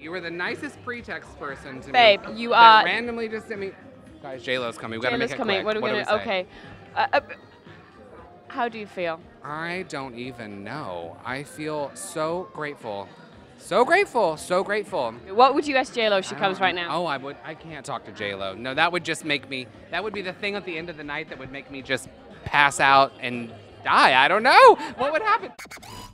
You were the nicest pretext person to me. Babe, you are. Randomly just sent me. Guys, J-Lo's coming. We've got to make it quick. What are we going to okay. How do you feel? I don't even know. I feel so grateful. So grateful. So grateful. What would you ask J-Lo if she comes right now? Oh, I would. I can't talk to J-Lo. No, that would just make me. That would be the thing at the end of the night that would make me just pass out and die. I don't know. What would happen?